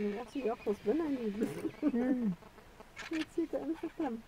That's the awfulest one I need. Let's see the answer from.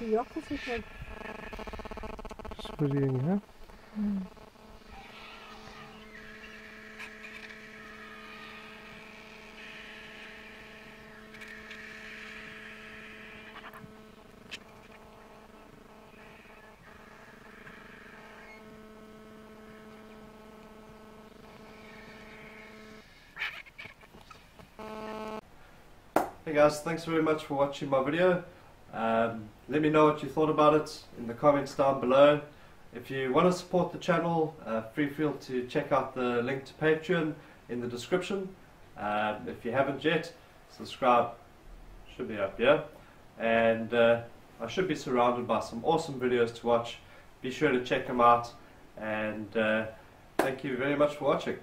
Die Joch ist nicht weg. Springen, ja? Hm. Hey guys, thanks very much for watching my video. Let me know what you thought about it in the comments down below. If you want to support the channel, feel free to check out the link to Patreon in the description. If you haven't yet, subscribe, should be up here. And I should be surrounded by some awesome videos to watch. Be sure to check them out, and thank you very much for watching.